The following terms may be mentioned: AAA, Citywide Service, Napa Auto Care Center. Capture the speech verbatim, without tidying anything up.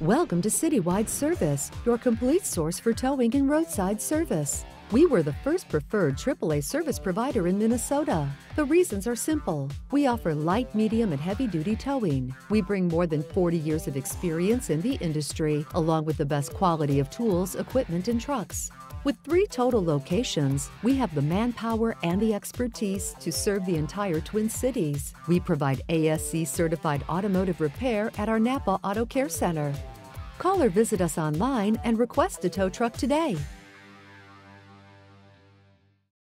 Welcome to Citywide Service, your complete source for towing and roadside service. We were the first preferred triple A service provider in Minnesota. The reasons are simple. We offer light, medium, and heavy-duty towing. We bring more than forty years of experience in the industry, along with the best quality of tools, equipment, and trucks. With three total locations, we have the manpower and the expertise to serve the entire Twin Cities. We provide A S C-certified automotive repair at our Napa Auto Care Center. Call or visit us online and request a tow truck today.